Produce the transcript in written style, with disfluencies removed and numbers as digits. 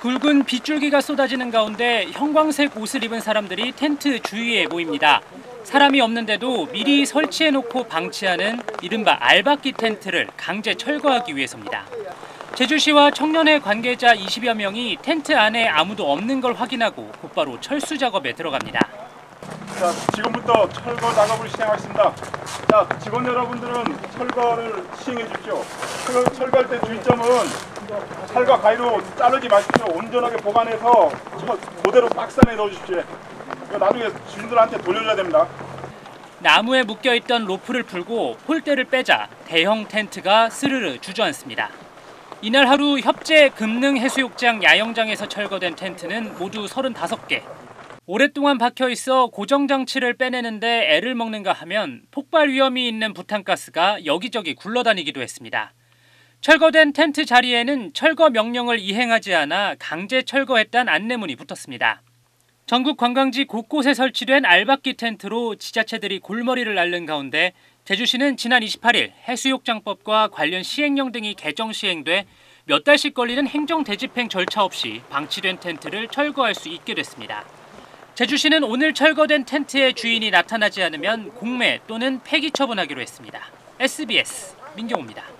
굵은 빗줄기가 쏟아지는 가운데 형광색 옷을 입은 사람들이 텐트 주위에 모입니다. 사람이 없는데도 미리 설치해놓고 방치하는 이른바 알박기 텐트를 강제 철거하기 위해서입니다. 제주시와 청년회 관계자 20여 명이 텐트 안에 아무도 없는 걸 확인하고 곧바로 철수 작업에 들어갑니다. 자, 지금부터 철거 작업을 시행하겠습니다. 자, 직원 여러분들은 철거를 시행해 주십시오. 철거할 때 주의점은 칼과 가위로 자르지 마십시오. 온전하게 보관해서 그대로 박스 안에 넣어 주십시오. 나중에 주인들한테 돌려줘야 됩니다. 나무에 묶여있던 로프를 풀고 폴대를 빼자 대형 텐트가 스르르 주저앉습니다. 이날 하루 협재 금능해수욕장 야영장에서 철거된 텐트는 모두 35개. 오랫동안 박혀있어 고정장치를 빼내는데 애를 먹는가 하면 폭발 위험이 있는 부탄가스가 여기저기 굴러다니기도 했습니다. 철거된 텐트 자리에는 철거 명령을 이행하지 않아 강제 철거했다는 안내문이 붙었습니다. 전국 관광지 곳곳에 설치된 알박기 텐트로 지자체들이 골머리를 앓는 가운데 제주시는 지난 28일 해수욕장법과 관련 시행령 등이 개정 시행돼 몇 달씩 걸리는 행정대집행 절차 없이 방치된 텐트를 철거할 수 있게 됐습니다. 제주시는 오늘 철거된 텐트의 주인이 나타나지 않으면 공매 또는 폐기 처분하기로 했습니다. SBS 민경호입니다.